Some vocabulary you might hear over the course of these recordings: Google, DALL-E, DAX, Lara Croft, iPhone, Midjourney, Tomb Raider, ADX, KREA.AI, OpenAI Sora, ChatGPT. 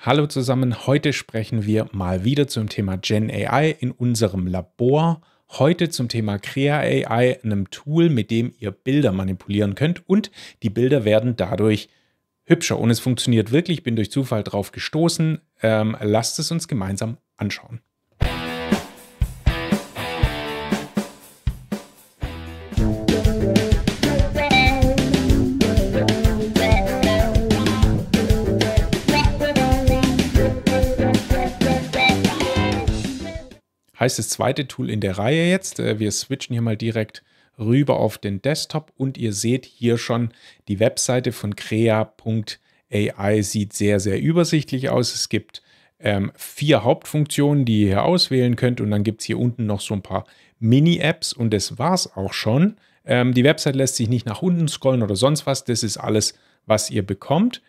Hallo zusammen, heute sprechen wir mal wieder zum Thema Gen AI in unserem Labor. Heute zum Thema KREA.AI, einem Tool, mit dem ihr Bilder manipulieren könnt und die Bilder werden dadurch hübscher. Und es funktioniert wirklich, ich bin durch Zufall drauf gestoßen. Lasst es uns gemeinsam anschauen. Heißt das zweite Tool in der Reihe jetzt. Wir switchen hier mal direkt rüber auf den Desktop und ihr seht hier schon, die Webseite von KREA.AI sieht sehr, sehr übersichtlich aus. Es gibt 4 Hauptfunktionen, die ihr hier auswählen könnt und dann gibt es hier unten noch so ein paar Mini-Apps und das war es auch schon. Die Website lässt sich nicht nach unten scrollen oder sonst was. Das ist alles, was ihr bekommt.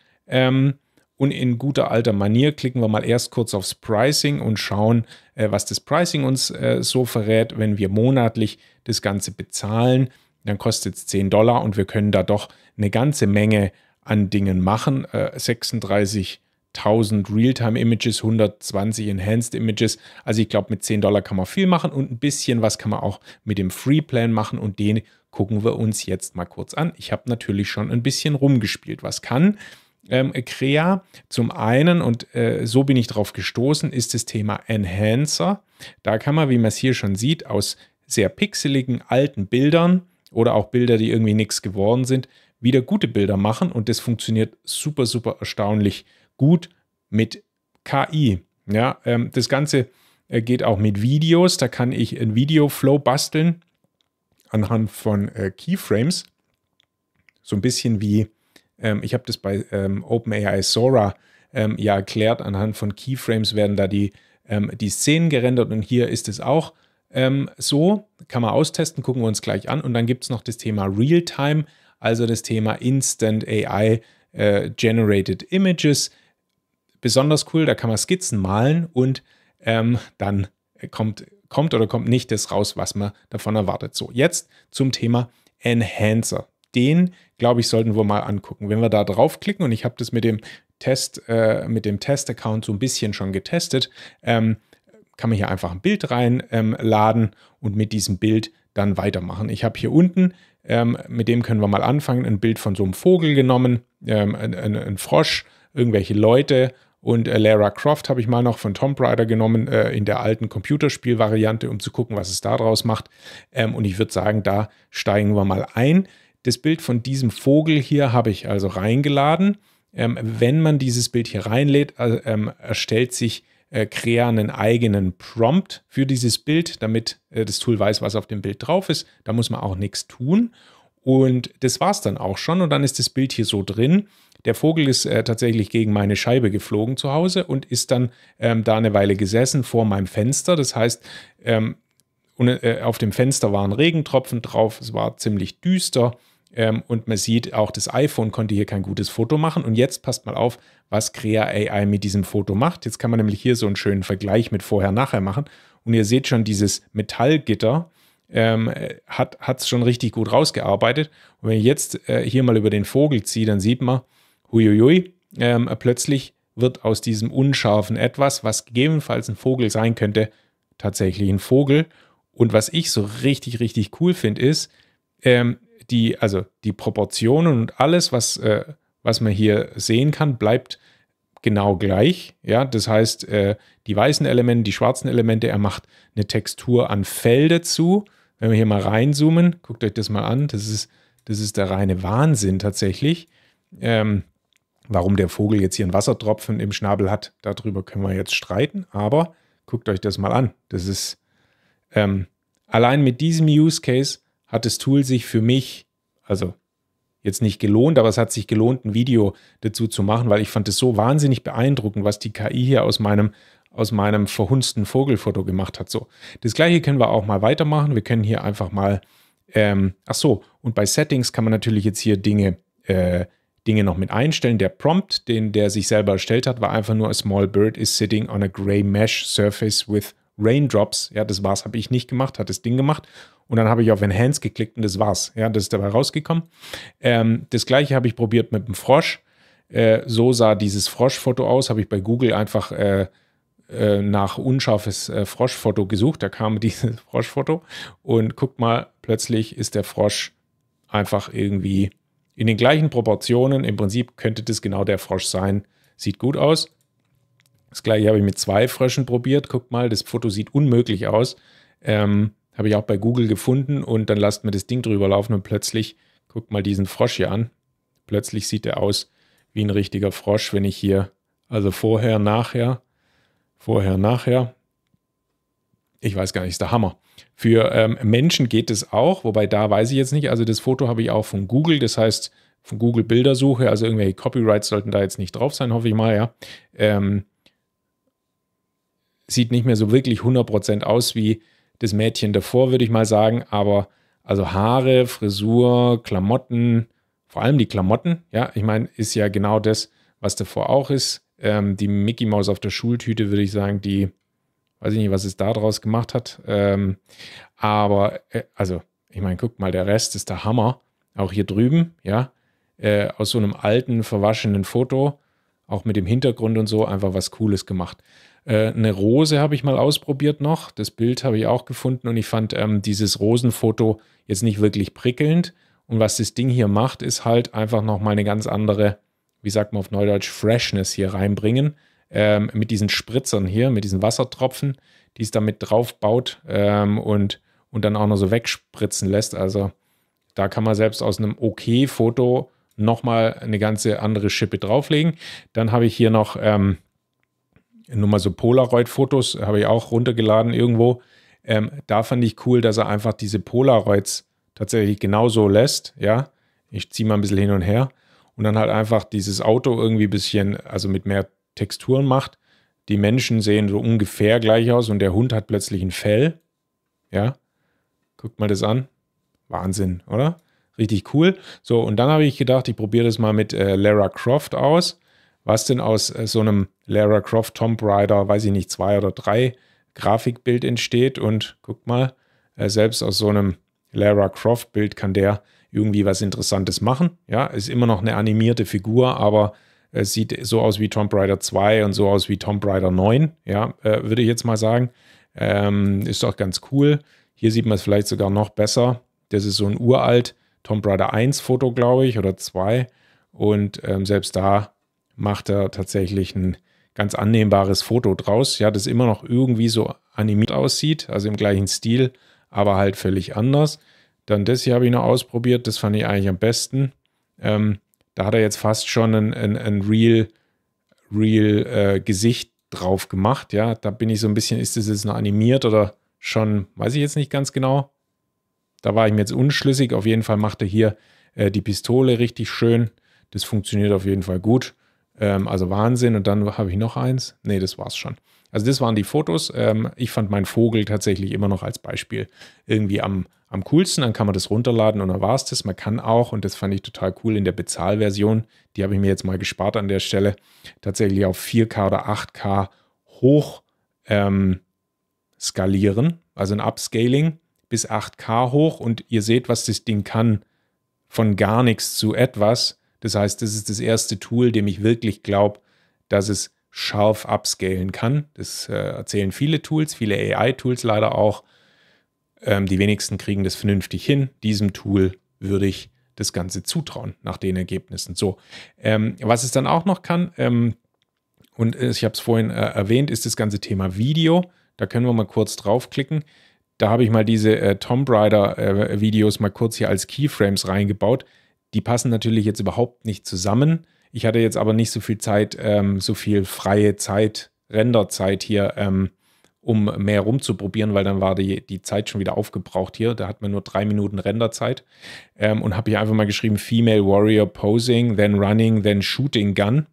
Und in guter alter Manier klicken wir mal erst kurz aufs Pricing und schauen, was das Pricing uns so verrät. Wenn wir monatlich das Ganze bezahlen, dann kostet es $10 und wir können da doch eine ganze Menge an Dingen machen. 36.000 Realtime-Images, 120 Enhanced-Images. Also ich glaube, mit $10 kann man viel machen und ein bisschen was kann man auch mit dem Free-Plan machen und den gucken wir uns jetzt mal kurz an. Ich habe natürlich schon ein bisschen rumgespielt, was kann KREA zum einen, und so bin ich drauf gestoßen, ist das Thema Enhancer. Da kann man, wie man es hier schon sieht, aus sehr pixeligen alten Bildern oder auch Bilder, die irgendwie nichts geworden sind, wieder gute Bilder machen und das funktioniert super, super erstaunlich gut mit KI. Ja, das Ganze geht auch mit Videos, da kann ich einen Video-Flow basteln anhand von Keyframes, so ein bisschen wie ich habe das bei OpenAI Sora ja erklärt, anhand von Keyframes werden da die Szenen gerendert und hier ist es auch so. Kann man austesten, gucken wir uns gleich an. Und dann gibt es noch das Thema Realtime, also das Thema Instant AI Generated Images. Besonders cool, da kann man Skizzen malen und dann kommt oder kommt nicht das raus, was man davon erwartet. So, jetzt zum Thema Enhancer. Den, glaube ich, sollten wir mal angucken. Wenn wir da draufklicken, und ich habe das mit dem Test-Account so ein bisschen schon getestet, kann man hier einfach ein Bild reinladen und mit diesem Bild dann weitermachen. Ich habe hier unten, mit dem können wir mal anfangen, ein Bild von so einem Vogel genommen, ein Frosch, irgendwelche Leute und Lara Croft habe ich mal noch von Tomb Raider genommen, in der alten Computerspielvariante, um zu gucken, was es da draus macht. Und ich würde sagen, da steigen wir mal ein. Das Bild von diesem Vogel hier habe ich also reingeladen. Wenn man dieses Bild hier reinlädt, erstellt sich KREA einen eigenen Prompt für dieses Bild, damit das Tool weiß, was auf dem Bild drauf ist. Da muss man auch nichts tun. Und das war es dann auch schon. Und dann ist das Bild hier so drin. Der Vogel ist tatsächlich gegen meine Scheibe geflogen zu Hause und ist dann da eine Weile gesessen vor meinem Fenster. Das heißt, auf dem Fenster waren Regentropfen drauf, es war ziemlich düster und man sieht auch, das iPhone konnte hier kein gutes Foto machen. Und jetzt passt mal auf, was KREA.AI mit diesem Foto macht. Jetzt kann man nämlich hier so einen schönen Vergleich mit Vorher-Nachher machen. Und ihr seht schon, dieses Metallgitter hat es schon richtig gut rausgearbeitet. Und wenn ich jetzt hier mal über den Vogel ziehe, dann sieht man, huiuiui, plötzlich wird aus diesem unscharfen Etwas, was gegebenenfalls ein Vogel sein könnte, tatsächlich ein Vogel. Und was ich so richtig, richtig cool finde, ist, die Proportionen und alles, was man hier sehen kann, bleibt genau gleich. Ja? Das heißt, die weißen Elemente, die schwarzen Elemente, er macht eine Textur an Felder zu. Wenn wir hier mal reinzoomen, guckt euch das mal an, das ist der reine Wahnsinn tatsächlich. Warum der Vogel jetzt hier einen Wassertropfen im Schnabel hat, darüber können wir jetzt streiten, aber guckt euch das mal an. Das ist... allein mit diesem Use Case hat das Tool sich für mich, also jetzt nicht gelohnt, aber es hat sich gelohnt, ein Video dazu zu machen, weil ich fand es so wahnsinnig beeindruckend, was die KI hier aus meinem verhunzten Vogelfoto gemacht hat. So, das gleiche können wir auch mal weitermachen. Wir können hier einfach mal, ach so, und bei Settings kann man natürlich jetzt hier Dinge noch mit einstellen. Der Prompt, der sich selber erstellt hat, war einfach nur: a small bird is sitting on a gray mesh surface with Raindrops, ja, das war's, habe ich nicht gemacht, hat das Ding gemacht und dann habe ich auf Enhance geklickt und das war's, ja, das ist dabei rausgekommen. Das gleiche habe ich probiert mit dem Frosch, so sah dieses Froschfoto aus, habe ich bei Google einfach nach unscharfes Froschfoto gesucht, da kam dieses Froschfoto und guckt mal, plötzlich ist der Frosch einfach irgendwie in den gleichen Proportionen, im Prinzip könnte das genau der Frosch sein, sieht gut aus. Das gleiche habe ich mit 2 Fröschen probiert, guckt mal, das Foto sieht unmöglich aus, habe ich auch bei Google gefunden und dann lasst mir das Ding drüber laufen und plötzlich, guckt mal diesen Frosch hier an, plötzlich sieht er aus wie ein richtiger Frosch, wenn ich hier, also vorher, nachher, ich weiß gar nicht, ist der Hammer. Für Menschen geht es auch, wobei da weiß ich jetzt nicht, also das Foto habe ich auch von Google, das heißt von Google Bildersuche, also irgendwelche Copyrights sollten da jetzt nicht drauf sein, hoffe ich mal, ja. Sieht nicht mehr so wirklich 100% aus wie das Mädchen davor, würde ich mal sagen, aber also Haare, Frisur, Klamotten, vor allem die Klamotten, ja, ich meine, ist ja genau das, was davor auch ist. Die Mickey Maus auf der Schultüte, würde ich sagen, die, weiß ich nicht, was es da draus gemacht hat. Aber, also, ich meine, guck mal, der Rest ist der Hammer. Auch hier drüben, ja, aus so einem alten, verwaschenen Foto, auch mit dem Hintergrund und so, einfach was Cooles gemacht. Eine Rose habe ich mal ausprobiert noch. Das Bild habe ich auch gefunden und ich fand dieses Rosenfoto jetzt nicht wirklich prickelnd. Und was das Ding hier macht, ist halt einfach nochmal eine ganz andere, wie sagt man auf Neudeutsch, Freshness hier reinbringen. Mit diesen Spritzern hier, mit diesen Wassertropfen, die es damit drauf baut und dann auch noch so wegspritzen lässt. Also da kann man selbst aus einem Okay-Foto nochmal eine ganze andere Schippe drauflegen. Dann habe ich hier noch nur mal so Polaroid-Fotos, habe ich auch runtergeladen irgendwo. Da fand ich cool, dass er einfach diese Polaroids tatsächlich genauso lässt. Ja, ich ziehe mal ein bisschen hin und her. Und dann halt einfach dieses Auto irgendwie ein bisschen, also mit mehr Texturen macht. Die Menschen sehen so ungefähr gleich aus und der Hund hat plötzlich ein Fell. Ja, guckt mal das an. Wahnsinn, oder? Richtig cool. So, und dann habe ich gedacht, ich probiere das mal mit Lara Croft aus. Was denn aus so einem Lara Croft Tomb Raider, weiß ich nicht, 2 oder 3 Grafikbild entsteht. Und guckt mal, selbst aus so einem Lara Croft Bild kann der irgendwie was Interessantes machen. Ja, ist immer noch eine animierte Figur, aber es sieht so aus wie Tomb Raider 2 und so aus wie Tomb Raider 9, ja, würde ich jetzt mal sagen. Ist doch ganz cool. Hier sieht man es vielleicht sogar noch besser. Das ist so ein uralt Tomb Raider 1 Foto, glaube ich, oder 2. Und selbst da macht er tatsächlich ein ganz annehmbares Foto draus, ja, das immer noch irgendwie so animiert aussieht, also im gleichen Stil, aber halt völlig anders. Dann das hier habe ich noch ausprobiert, das fand ich eigentlich am besten. Da hat er jetzt fast schon ein Real Gesicht drauf gemacht. Ja, da bin ich so ein bisschen, ist das jetzt noch animiert oder schon, weiß ich jetzt nicht ganz genau. Da war ich mir jetzt unschlüssig. Auf jeden Fall macht er hier die Pistole richtig schön. Das funktioniert auf jeden Fall gut. Also Wahnsinn. Und dann habe ich noch eins. Nee, das war's schon. Also das waren die Fotos. Ich fand meinen Vogel tatsächlich immer noch als Beispiel irgendwie am coolsten. Dann kann man das runterladen und dann war es das. Man kann auch, und das fand ich total cool, in der Bezahlversion, die habe ich mir jetzt mal gespart an der Stelle, tatsächlich auf 4K oder 8K hoch skalieren. Also ein Upscaling bis 8K hoch und ihr seht, was das Ding kann. Von gar nichts zu etwas. Das heißt, das ist das erste Tool, dem ich wirklich glaube, dass es scharf upscalen kann. Das erzählen viele Tools, viele AI-Tools leider auch. Die wenigsten kriegen das vernünftig hin. Diesem Tool würde ich das Ganze zutrauen, nach den Ergebnissen. So, was es dann auch noch kann, und ich habe es vorhin erwähnt, ist das ganze Thema Video. Da können wir mal kurz draufklicken. Da habe ich mal diese Tomb Raider Videos mal kurz hier als Keyframes reingebaut. Die passen natürlich jetzt überhaupt nicht zusammen. Ich hatte jetzt aber nicht so viel Zeit, so viel freie Zeit, Renderzeit hier, um mehr rumzuprobieren, weil dann war die Zeit schon wieder aufgebraucht hier. Da hat man nur 3 Minuten Renderzeit und habe hier einfach mal geschrieben, Female Warrior Posing, then Running, then Shooting Gun.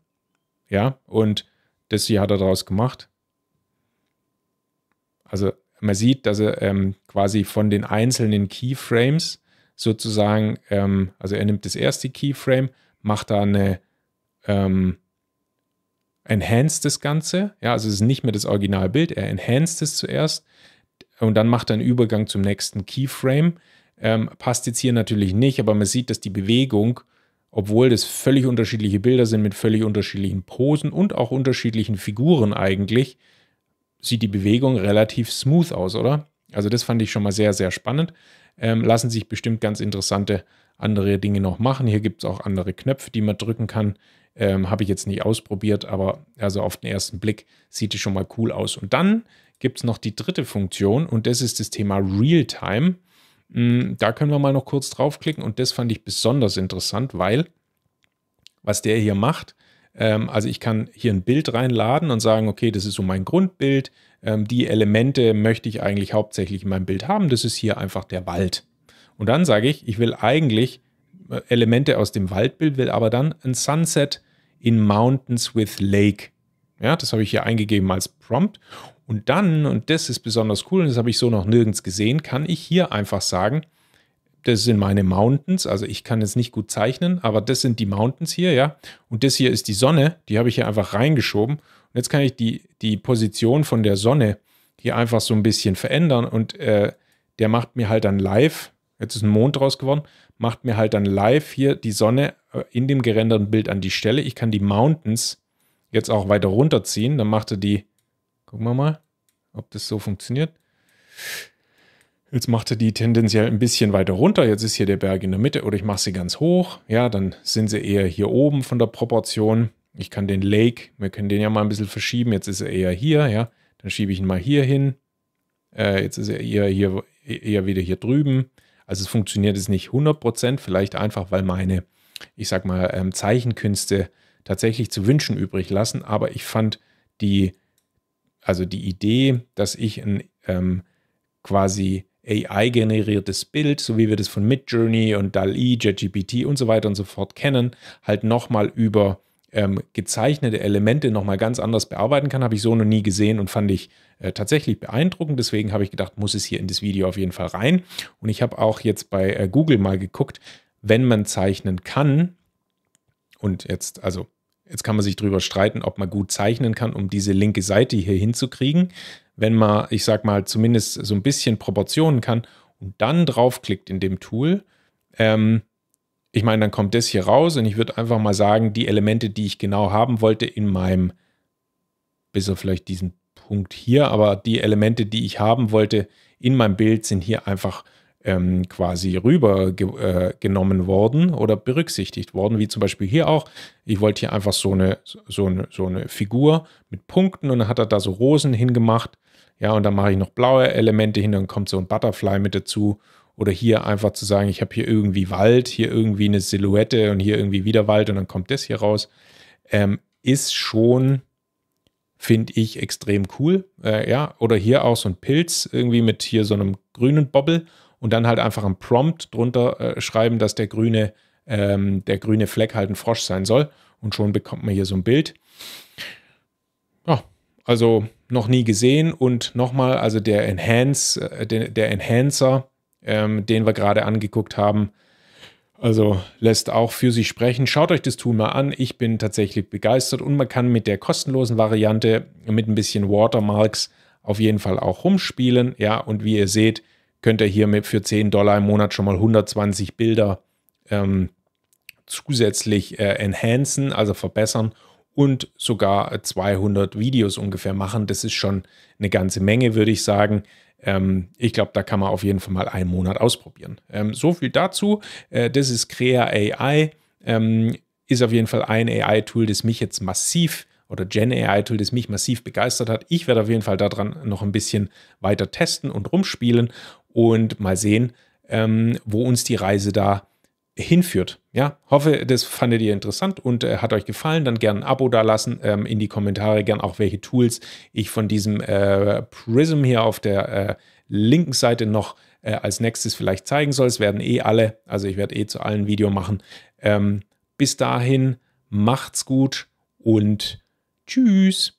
Ja, und das hier hat er daraus gemacht. Also man sieht, dass er quasi von den einzelnen Keyframes sozusagen, also er nimmt das erste Keyframe, macht da eine enhanced das Ganze, ja, also es ist nicht mehr das Originalbild, er enhanced es zuerst und dann macht er einen Übergang zum nächsten Keyframe. Passt jetzt hier natürlich nicht, aber man sieht, dass die Bewegung obwohl das völlig unterschiedliche Bilder sind mit völlig unterschiedlichen Posen und auch unterschiedlichen Figuren eigentlich, sieht die Bewegung relativ smooth aus, oder? Also das fand ich schon mal sehr, sehr spannend. Lassen sich bestimmt ganz interessante andere Dinge noch machen. Hier gibt es auch andere Knöpfe, die man drücken kann. Habe ich jetzt nicht ausprobiert, aber also auf den ersten Blick sieht es schon mal cool aus. Und dann gibt es noch die dritte Funktion und das ist das Thema Realtime. Da können wir mal noch kurz draufklicken und das fand ich besonders interessant, weil was der hier macht, also ich kann hier ein Bild reinladen und sagen, okay, das ist so mein Grundbild. Die Elemente möchte ich eigentlich hauptsächlich in meinem Bild haben. Das ist hier einfach der Wald. Und dann sage ich, ich will eigentlich Elemente aus dem Waldbild, will aber dann ein Sunset in Mountains with Lake. Ja, das habe ich hier eingegeben als Prompt. Und dann, und das ist besonders cool, und das habe ich so noch nirgends gesehen, kann ich hier einfach sagen, das sind meine Mountains, also ich kann jetzt nicht gut zeichnen, aber das sind die Mountains hier, ja. Und das hier ist die Sonne, die habe ich hier einfach reingeschoben. Und jetzt kann ich die Position von der Sonne hier einfach so ein bisschen verändern und der macht mir halt dann live, jetzt ist ein Mond draus geworden, macht mir halt dann live hier die Sonne in dem gerenderten Bild an die Stelle. Ich kann die Mountains jetzt auch weiter runterziehen, dann macht er die, gucken wir mal, ob das so funktioniert. Jetzt macht er die tendenziell ein bisschen weiter runter. Jetzt ist hier der Berg in der Mitte. Oder ich mache sie ganz hoch. Ja, dann sind sie eher hier oben von der Proportion. Ich kann den Lake, wir können den ja mal ein bisschen verschieben. Jetzt ist er eher hier, ja. Dann schiebe ich ihn mal hier hin. Jetzt ist er eher wieder hier drüben. Also es funktioniert jetzt nicht 100%. Vielleicht einfach, weil meine, ich sag mal, Zeichenkünste tatsächlich zu wünschen übrig lassen. Aber ich fand die Idee, dass ich ein quasi AI-generiertes Bild, so wie wir das von Midjourney und DALL-E, ChatGPT und so weiter und so fort kennen, halt nochmal über gezeichnete Elemente nochmal ganz anders bearbeiten kann. Habe ich so noch nie gesehen und fand ich tatsächlich beeindruckend. Deswegen habe ich gedacht, muss es hier in das Video auf jeden Fall rein. Und ich habe auch jetzt bei Google mal geguckt, wenn man zeichnen kann und jetzt, also jetzt kann man sich drüber streiten, ob man gut zeichnen kann, um diese linke Seite hier hinzukriegen. Wenn man, ich sag mal, zumindest so ein bisschen Proportionen kann und dann draufklickt in dem Tool, ich meine, dann kommt das hier raus und ich würde einfach mal sagen, die Elemente, die ich genau haben wollte in meinem, bis auf vielleicht diesen Punkt hier, aber die Elemente, die ich haben wollte in meinem Bild, sind hier einfach quasi rübergenommen worden oder berücksichtigt worden, wie zum Beispiel hier auch. Ich wollte hier einfach so eine Figur mit Punkten und dann hat er da so Rosen hingemacht. Ja, und dann mache ich noch blaue Elemente hin, dann kommt so ein Butterfly mit dazu. Oder hier einfach zu sagen, ich habe hier irgendwie Wald, hier irgendwie eine Silhouette und hier irgendwie wieder Wald und dann kommt das hier raus. Ist schon, finde ich, extrem cool. Ja, oder hier auch so ein Pilz irgendwie mit hier so einem grünen Bobbel. Und dann halt einfach einen Prompt drunter schreiben, dass der grüne Fleck halt ein Frosch sein soll. Und schon bekommt man hier so ein Bild. Ja, also noch nie gesehen. Und nochmal, also der Enhancer, den wir gerade angeguckt haben, also lässt auch für sich sprechen. Schaut euch das Tool mal an. Ich bin tatsächlich begeistert. Und man kann mit der kostenlosen Variante mit ein bisschen Watermarks auf jeden Fall auch rumspielen. Ja, und wie ihr seht, könnt ihr hier für $10 im Monat schon mal 120 Bilder zusätzlich enhancen, also verbessern und sogar 200 Videos ungefähr machen. Das ist schon eine ganze Menge, würde ich sagen. Ich glaube, da kann man auf jeden Fall mal einen Monat ausprobieren. So viel dazu. Das ist KREA.AI. Ist auf jeden Fall ein AI-Tool, das mich jetzt massiv oder Gen-AI-Tool, das mich massiv begeistert hat. Ich werde auf jeden Fall daran noch ein bisschen weiter testen und rumspielen und mal sehen, wo uns die Reise da hinführt. Ja, hoffe, das fandet ihr interessant und hat euch gefallen. Dann gerne ein Abo da lassen, in die Kommentare gern auch, welche Tools ich von diesem Prism hier auf der linken Seite noch als nächstes vielleicht zeigen soll. Es werden alle, also ich werde zu allen Video machen. Bis dahin, macht's gut und tschüss.